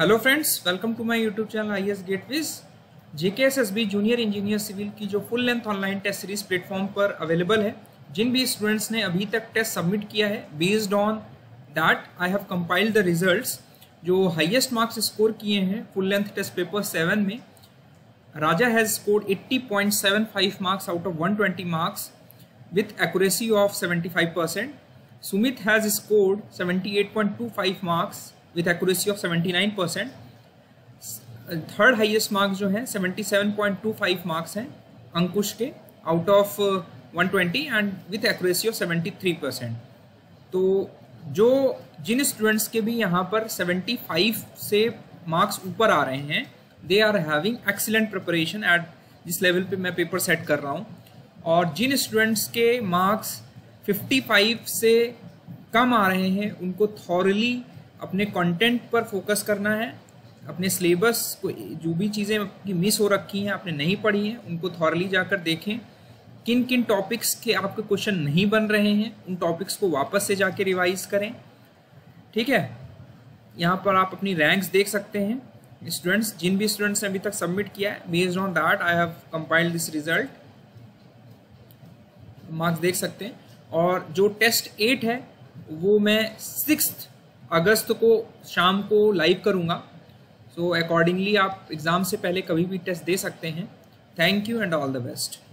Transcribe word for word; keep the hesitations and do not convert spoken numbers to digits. Hello friends, welcome to my YouTube channel IAS gateways. JKSSB junior engineer civil की जो full length online test series platform पर available है, जिन भी students ने अभी तक टेस्ट सबमिट किया है, based on that I have compiled the results. जो हाईएस्ट मार्क्स स्कोर किए हैं full length test paper seven में, Raja has scored eighty point seven five marks out of one twenty marks with accuracy of seventy five percent. Sumit has scored seventy eight point two five marks with accuracy of seventy nine percent. Third highest marks जो है seventy seven point two five marks हैं अंकुश के out of one twenty and with accuracy of seventy three percent. तो जो जिन students के भी यहाँ पर सेवेंटी फाइव से मार्क्स ऊपर आ रहे हैं, they are having excellent preparation at जिस लेवल पे मैं पेपर सेट कर रहा हूँ। और जिन स्टूडेंट्स के मार्क्स फिफ्टी फाइव से कम आ रहे हैं, उनको थॉरली अपने कंटेंट पर फोकस करना है, अपने सिलेबस को, जो भी चीज़ें आपकी मिस हो रखी हैं, आपने नहीं पढ़ी हैं, उनको थॉरली जाकर देखें। किन किन टॉपिक्स के आपके क्वेश्चन नहीं बन रहे हैं, उन टॉपिक्स को वापस से जाके रिवाइज करें। ठीक है, यहाँ पर आप अपनी रैंक्स देख सकते हैं स्टूडेंट्स, जिन भी स्टूडेंट्स ने अभी तक सबमिट किया है। Based on that I have compiled this result, marks देख सकते हैं। और जो टेस्ट एट है वो मैं सिक्स्थ अगस्त को शाम को लाइव करूंगा, सो अकॉर्डिंगली आप एग्ज़ाम से पहले कभी भी टेस्ट दे सकते हैं। Thank you and all the best.